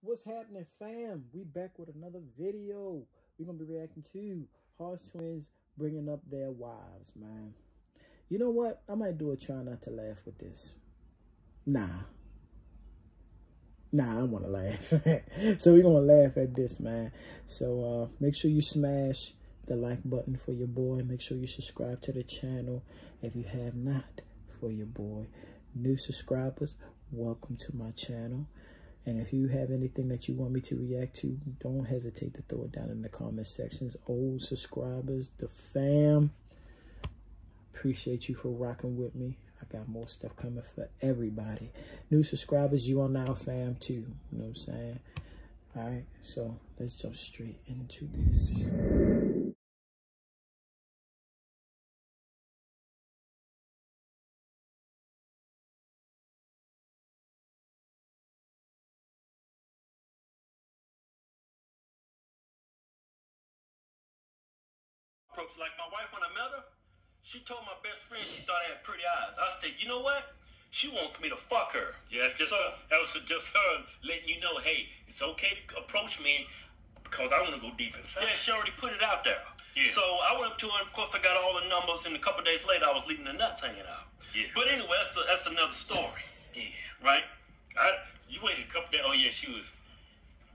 What's happening, fam? We back with another video. We're gonna be reacting to Hodge Twins bringing up their wives, man. You know what? I might do a try not to laugh with this. Nah, I don't want to laugh. So we're gonna laugh at this, man. So make sure you smash the like button for your boy. Make sure you subscribe to the channel if you have not, for your boy. New subscribers, welcome to my channel. And if you have anything that you want me to react to, don't hesitate to throw it down in the comment sections. Old subscribers, the fam, appreciate you for rocking with me. I got more stuff coming for everybody. New subscribers, you are now fam too. You know what I'm saying? All right, so let's jump straight into this. Like my wife, when I met her, she told my best friend she thought I had pretty eyes. I said, you know what? She wants me to fuck her. Yeah, just so, that was just her letting you know, hey, it's okay to approach me because I want to go deep inside. Yeah, she already put it out there. Yeah. So I went up to her, and of course I got all the numbers, and a couple of days later I was leaving the nuts hanging out. Yeah. But anyway, that's another story. Yeah. Right? You waited a couple days. Oh yeah, she was.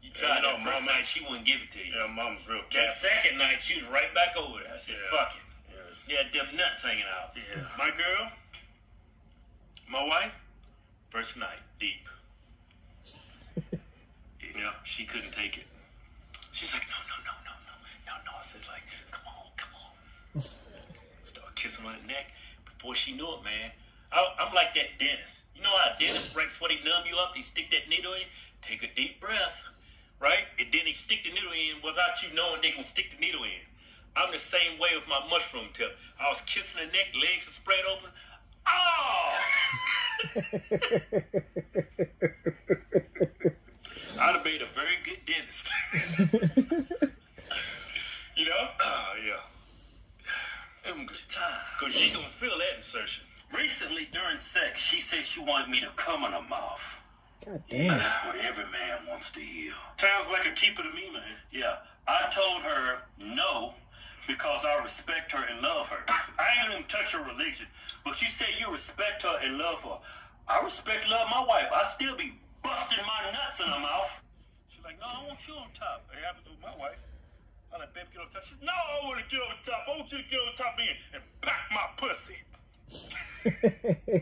You tried that first night, she wouldn't give it to you. Yeah, Mom's real careful. That second night, she was right back over there. I said, fuck it. Yeah, them nuts hanging out. Yeah. My girl, my wife, first night, deep. Yeah, she couldn't take it. She's like, no. I said, like, come on. Start kissing on the neck. Before she knew it, man, I'm like that dentist. You know how dentists, right before they numb you up, they stick that needle in you? Take a deep breath. Right? And then they stick the needle in without you knowing they're going to stick the needle in. I'm the same way with my mushroom tip. I was kissing the neck, legs are spread open. Oh! I'd have made a very good dentist. You know? Oh, yeah. It was a good time. Because she's going to feel that insertion. Recently, during sex, she said she wanted me to cum in her mouth. God damn. That's what every man wants to hear. Sounds like a keeper to me, man. Yeah. I told her no because I respect her and love her. I ain't gonna touch her religion. But you say you respect her and love her. I respect and love my wife. I still be busting my nuts in her mouth. She's like, no, I want you on top. It happens with my wife. I'm like, babe, get on top. She's no, I don't want to get on top. I want you to get on top of me and pack my pussy.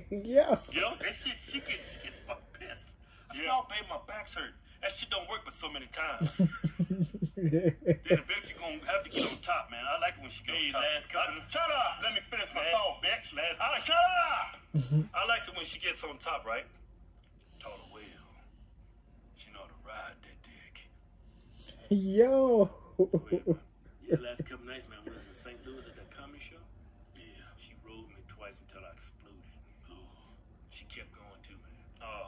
Yeah. Yo, that shit, she gets fucking pissed. Yeah. No, babe, my back's hurt. That shit don't work but so many times. Then eventually gonna have to get on top, man. I like it when she goes on top. Shut up! Let me finish my thought, bitch. Shut up! I like it when she gets on top, right? Told her well. She know how to ride that dick. Yo! Yeah, last couple nights, man, we was in St. Louis at that comedy show. Yeah. She rode me twice until I exploded. Oh. She kept going too, man. Oh.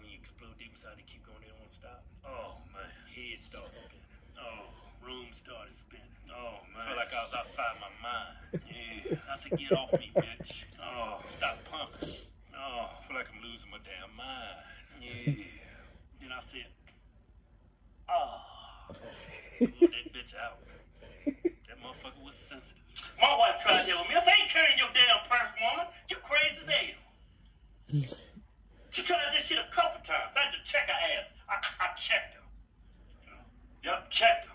When you explode deep inside, they keep going, they don't want to stop. Oh, man. Head started spinning. Oh. Room started spinning. Oh, man. I feel like I was outside my mind. Yeah. I said, get off me, bitch. Oh. Stop pumping. Oh. I feel like I'm losing my damn mind. Yeah. Then I said, oh. Pull that bitch out. That motherfucker was sensitive. My wife tried that with me. I said, I ain't carrying your damn purse, woman. You crazy as hell. She tried this shit a couple times. I had to check her ass. I checked her. Yep, checked her.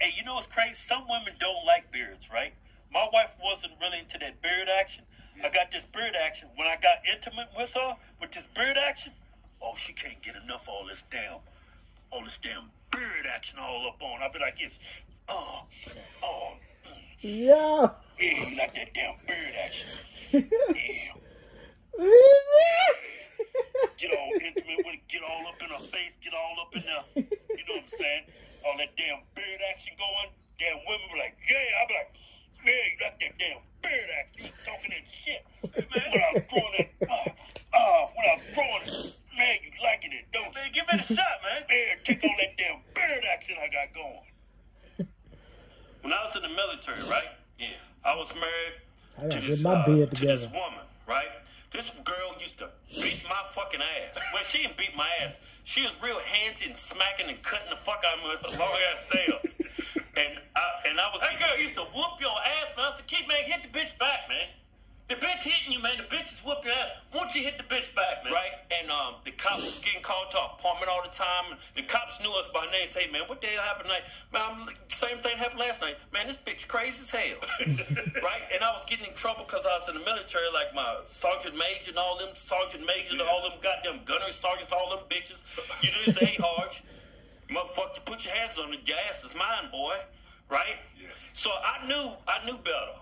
Hey, you know what's crazy? Some women don't like beards, right? My wife wasn't really into that beard action. I got this beard action. When I got intimate with her, with this beard action, oh, she can't get enough of all this damn beard action all up on. I'll be like, yes, oh. Yeah. Yeah, you like that damn beard action. Yeah. What is that? Get all intimate with it, get all up in her face, get all up in her, you know what I'm saying? All that damn beard action going. Damn women be like, yeah. I be like, yeah, you got that damn beard action. You talking that shit. Hey, man. When I was growing it, man, you liking it, don't you? Give it a shot, man. Man, take all that damn beard action I got going. When I was in the military, right? Yeah. I was married to this woman, right? This girl used to beat my fucking ass. Well, she didn't beat my ass. She was real handsy and smacking and cutting the fuck out of me with her long ass nails. And I was like, that girl used to whoop your ass, man. I said, kid, man, hit the bitch back, man. The bitch hitting you, man. The bitch is whooping your ass. Won't you hit the bitch back, man? Right? And the cops was getting called to our apartment all the time. And the cops knew us by name. And say, man, what the hell happened tonight? Man, same thing happened last night. Man, this bitch crazy as hell. Right? And I was getting in trouble because I was in the military, like my sergeant major and all them sergeant majors, yeah. And all them goddamn gunnery sergeants, all them bitches. You know, say, hey, Hodge, motherfucker, put your hands on it. Your ass is mine, boy. Right? Yeah. So I knew better.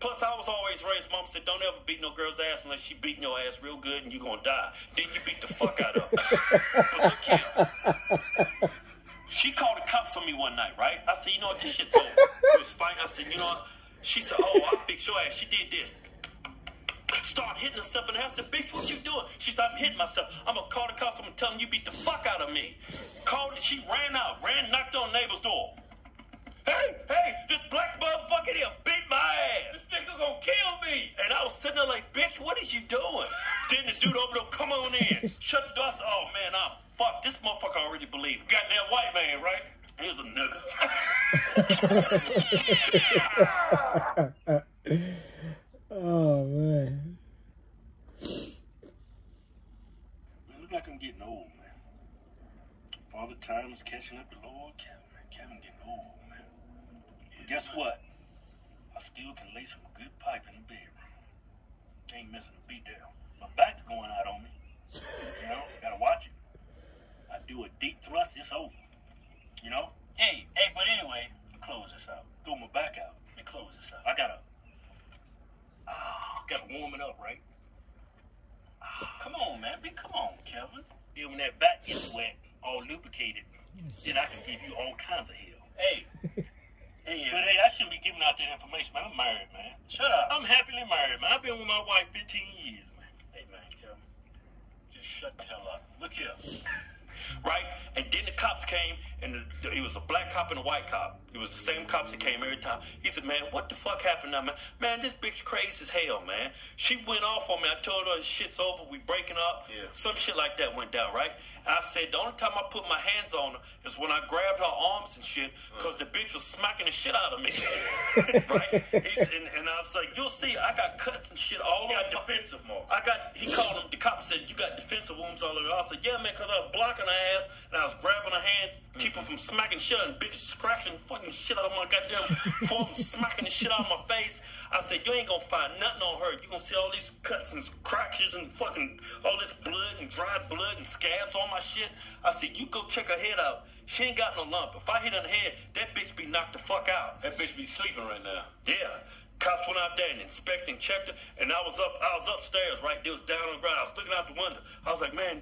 Plus, I was always raised. Mom said, "Don't ever beat no girl's ass unless she beating your ass real good, and you gonna die. Then you beat the fuck out of her." But look here, she called the cops on me one night, right? I said, "You know what? This shit's over." We was fighting. I said, "You know what?" She said, "Oh, I fixed your ass. She did this." Start hitting herself in the house. I said, "Bitch, what you doing?" She said, "I'm hitting myself. I'm gonna call the cops. I'm gonna tell them you beat the fuck out of me." Called it. She ran out, knocked on the neighbor's door. Hey, this black motherfucker here beat my ass. This nigga gonna kill me. And I was sitting there like, bitch, what is you doing? Then the dude over there, come on in. Shut the door. I said, oh, man, I'm fucked. This motherfucker already believed. Goddamn white man, right? He was a nigga. Oh, man. Man, look like I'm getting old, man. Father Time is catching up to Lord Kevin. Kevin getting old. Guess what? I still can lay some good pipe in the bedroom. Ain't missing a beat there. My back's going out on me. You know, gotta watch it. I do a deep thrust, it's over. You know? Hey, but anyway, let me close this out. Throw my back out. Let me close this out. I gotta warm it up, right? Come on, man. Come on, Kevin. Then when that back gets wet, all lubricated, then I can give you all kinds of hell. Hey. But hey, I shouldn't be giving out that information, man. I'm married, man. Shut up. I'm happily married, man. I've been with my wife 15 years, man. Hey, man, Kevin. Just shut the hell up. Look here. Right? And then the cops came, and it was a black cop and a white cop. It was the same cops that came every time. He said, man, what the fuck happened now, man? Man, this bitch crazy as hell, man. She went off on me. I told her shit's over. We breaking up. Yeah. Some shit like that went down, right? I said, the only time I put my hands on her is when I grabbed her arms and shit, because the bitch was smacking the shit out of me. Right? And I was like, you'll see, I got cuts and shit all over. Got defensive marks. He called him, the cop said, you got defensive wounds all over. I said, yeah, man, because I was blocking her ass, and I was grabbing her hands, keep her from smacking shit out, and bitches scratching fucking shit out of my goddamn form, smacking the shit out of my face. I said, you ain't gonna find nothing on her. You're gonna see all these cuts and scratches and fucking all this blood and dried blood and scabs on my shit. I said, you go check her head out. She ain't got no lump. If I hit her in the head, that bitch be knocked the fuck out. That bitch be sleeping right now. Yeah. Cops went out there and inspected and checked her, and I was upstairs, right? It was down on the ground. I was looking out the window. I was like, man,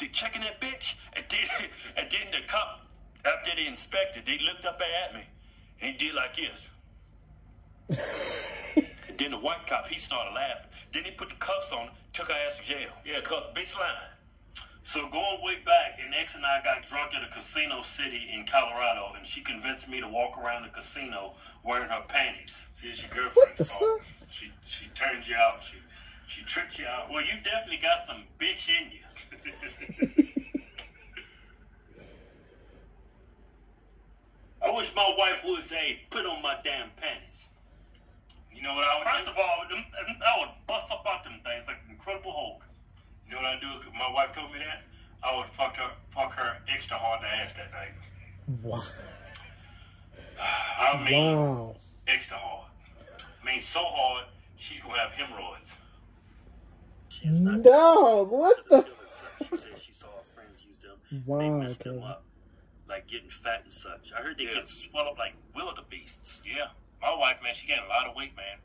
they checking that bitch? And then the cop, after they inspected, they looked up at me, and he did like this. Then the white cop, he started laughing. Then he put the cuffs on, took her ass to jail. Yeah, cause the bitch lying. So going way back, and X and I got drunk at a Casino City in Colorado, and she convinced me to walk around the casino wearing her panties. See, it's your girlfriend's fault. She turned you out. She tricked you out. Well, you definitely got some bitch in you. I wish my wife would say, put on my damn panties. You know what I would do? First of all, I would bust up out them things like Incredible Hulk. You know what I do? My wife told me that. I would fuck her extra hard in the ass that night. What? I mean, wow. Extra hard. I mean, so hard, she's going to have hemorrhoids. Dog, what the? She said she saw her friends use them. Wow, they messed them up. Like getting fat and such. I heard they get swelled up like wildebeests. Yeah. My wife, man, she got a lot of weight, man.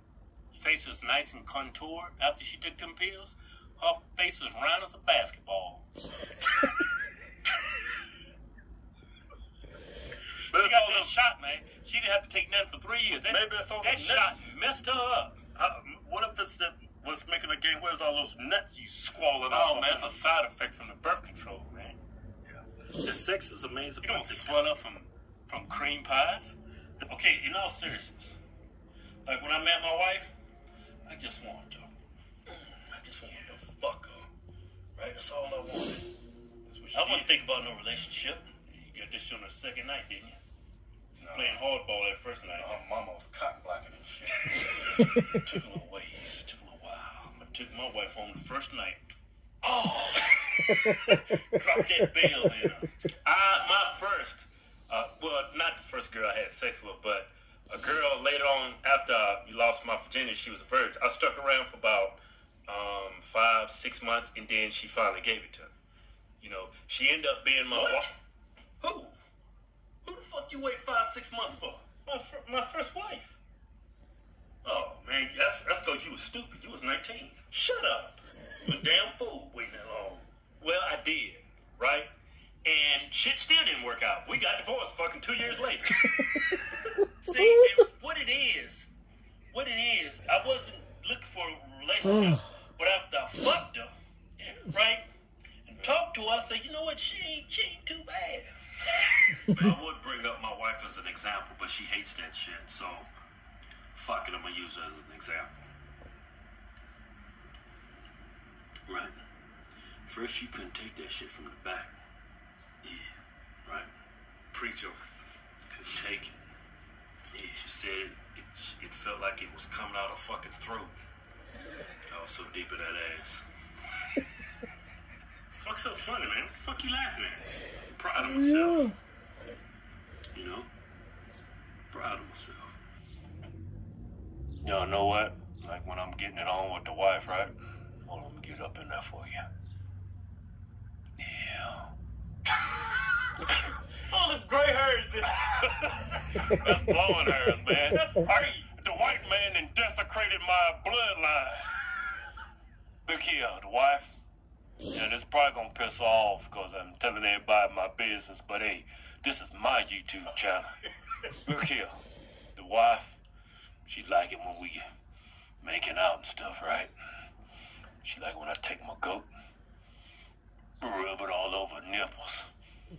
Face was nice and contoured after she took them pills. Her face is round as a basketball. She got that shot, man. She didn't have to take nothing for 3 years. That shot messed her up. What if it's that what's making her gain? Where's all those nuts you squalling out? Oh, man, that's a side effect from the birth control, man. Yeah. The sex is amazing. You don't swell up from cream pies. Okay, in all seriousness, like when I met my wife, I just wanted to just want to fuck her. Right? That's all I wanted. That's what I wouldn't think about no relationship. You got this shit on the second night, didn't you? No. Playing hardball that first night. Oh, no, mama was cock blocking and shit. Took a little ways. Took a little while. I took my wife home the first night. Oh! Drop that bill in her. Well, not the first girl I had sex with, but a girl later on after you lost my virginity, she was a virgin. I stuck around for about 5-6 months, and then she finally gave it to me. You know, she ended up being my wife. Who? Who the fuck you wait 5-6 months for? My first wife. Oh, man, that's because you was stupid. You was 19. Shut up. You a damn fool waiting that long. Well, I did, right? And shit still didn't work out. We got divorced fucking 2 years later. See, what it is, I wasn't looking for a relationship, but after I fucked her, right, and talked to her, I said, you know what, she ain't too bad. I would bring up my wife as an example, but she hates that shit, so fuck it, I'm going to use her as an example. Right. First, you couldn't take that shit from the back. Yeah. Right. Preacher couldn't take it. Yeah, she said it felt like it was coming out of fucking throat. I was so deep in that ass. Fuck's so funny, man. What the fuck you laughing at? I'm proud of myself. You know? Proud of myself. Y'all know what? Like when I'm getting it on with the wife, right? Hold on, let me get up in there for you. Yeah. All the gray hairs in there. That's blowing hairs, man. That's great. The white man then desecrated my bloodline. Look here, the wife. Yeah, this probably gonna piss her off because I'm telling everybody my business, but hey, this is my YouTube channel. Look here, the wife, she like it when we making out and stuff, right? She like when I take my goat, rub it all over nipples.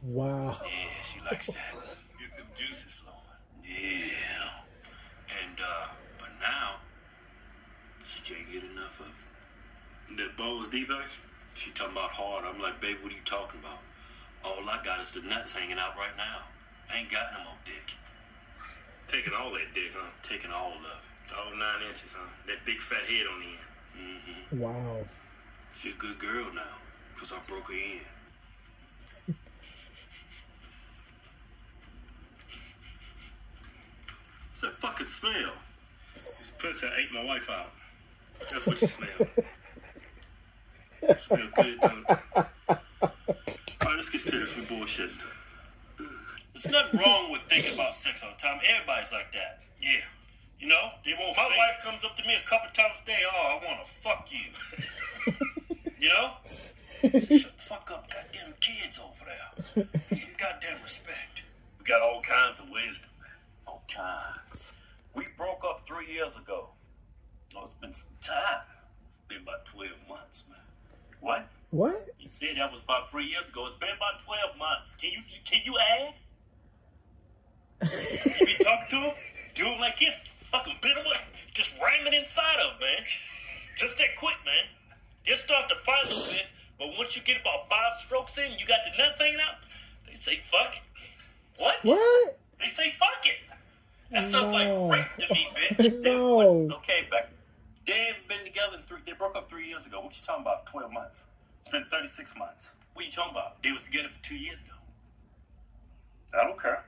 Wow. Yeah, she likes that. Get them juices flowing. Yeah. And, but now, she can't get enough of it. That balls deep action, she talking about hard. I'm like, babe, what are you talking about? All I got is the nuts hanging out right now. I ain't got no more dick. Taking all that dick, huh? Taking all of it. All 9 inches, huh? That big fat head on the end. Mm-hmm. Wow. She's a good girl now, because I broke her in. It's a fucking smell. This pussy ate my wife out. That's what you smell. You smell good, don't you? Alright, let's get serious with bullshit. There's nothing wrong with thinking about sex all the time. Everybody's like that. Yeah. You know, they won't my wife comes up to me a couple times a day. Oh, I want to fuck you. You know? So shut the fuck up. Goddamn kids over there. Give some goddamn respect. We got all kinds of wisdom, man. All kinds. We broke up 3 years ago. Oh, it's been some time. It's been about 12 months, man. What? What? You said that was about 3 years ago. It's been about 12 months. Can you add? You be talking to him? Do him like this. Fucking bit of what? Just ram it inside of, man. Just that quick, man. They'll start to fight a little bit, but once you get about 5 strokes in, you got the nuts hanging out, they say, fuck it. What? What? They say, fuck it. That sounds like rape to me, bitch. No. Okay, back. They haven't been together in they broke up 3 years ago. What you talking about? 12 months. It's been 36 months. What you talking about? They was together for 2 years ago. I don't care.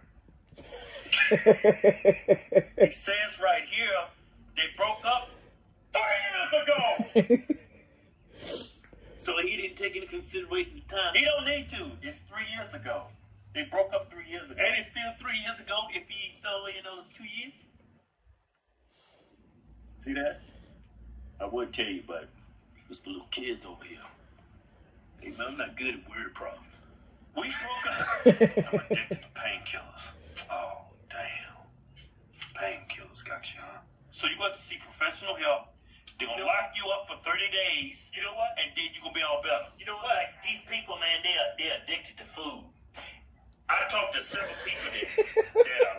It says right here they broke up 3 years ago. So he didn't take into consideration the time. He don't need to. It's 3 years ago. They broke up 3 years ago. And it's still 3 years ago if he throw in those 2 years. See that? I would tell you, but it's for little kids over here. Hey, man, I'm not good at word problems. We broke up. I'm addicted to painkillers. Oh, damn. Painkillers got you, huh? So you got to see professional help. They're going to lock you up for 30 days. You know what? And then you're going to be all better. You know what? These people, man, they're addicted to food. I talked to several people that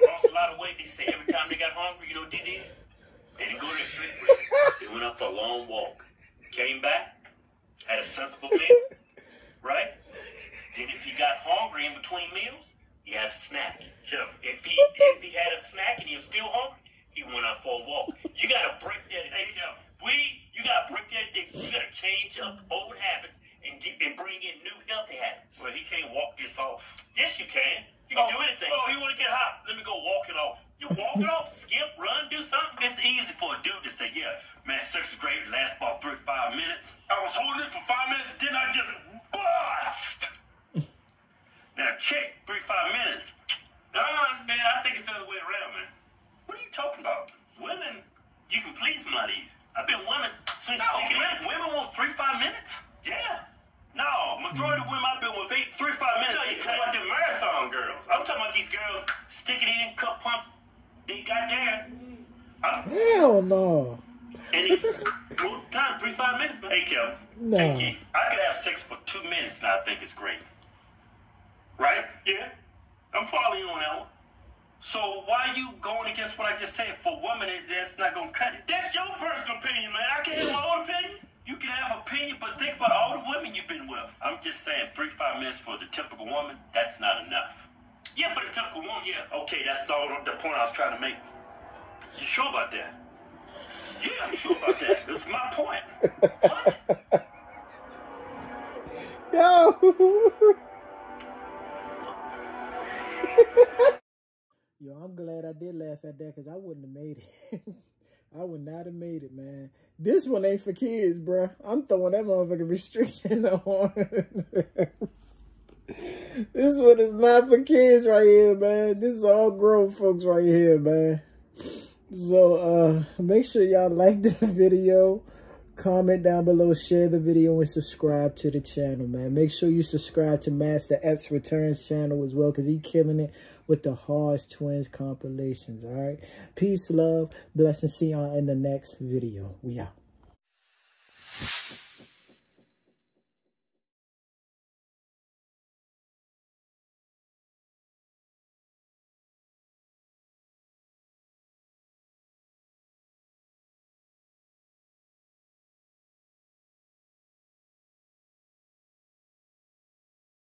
lost a lot of weight. They say every time they got hungry, you know what they did? They didn't go to the refrigerator. They went out for a long walk. came back, had a sensible meal, right? Then if you got hungry in between meals, you had a snack. Sure. If he had a snack and he was still hungry, he went out for a walk. You gotta break that addiction. You gotta break that addiction. You gotta change up old habits and bring in new healthy habits. Well, he can't walk this off. Yes, you can. You can do anything. Oh, he wanna get hot. Let me go walk it off. You walk it off, skip, run, do something. It's easy for a dude to say, yeah, man, sixth grade lasts about 3 to 5 minutes. I was holding it for 5 minutes, then I just bust. Now, check 3 to 5 minutes. Man, I think it's the other way around, man. What are you talking about? Women, you can please them a lot easier. I've been women since women want 3 to 5 minutes? Yeah. No, majority of women I've been with ain't 3 to 5 minutes. No, you're talking about them marathon girls. I'm talking about these girls sticking in, cup pump, they got theirs. Hell no. And he moved time, 3 to 5 minutes, man. Hey, Kevin. No. Hey, I could have sex for 2 minutes and I think it's great. Right? Yeah. I'm following you on that one. So why are you going against what I just said? For women, that's not going to cut it. That's your personal opinion, man. I can't have my own opinion. You can have opinion, but think about all the women you've been with. I'm just saying 3 to 5 minutes for the typical woman, that's not enough. Yeah, for the typical woman, yeah. Okay, that's all the point I was trying to make. You sure about that? Yeah, I'm sure about that. That's my point. What? Yo. Yo, I'm glad I did laugh at that because I wouldn't have made it. I would not have made it, man. This one ain't for kids, bruh. I'm throwing that motherfucking restriction on. This one is not for kids right here, man. This is all grown folks right here, man. So, make sure y'all like the video. Comment down below, share the video, and subscribe to the channel, man. Make sure you subscribe to Master Epps Returns channel as well because he killing it with the Hodge Twins compilations, all right? Peace, love, blessings. See y'all in the next video. We out.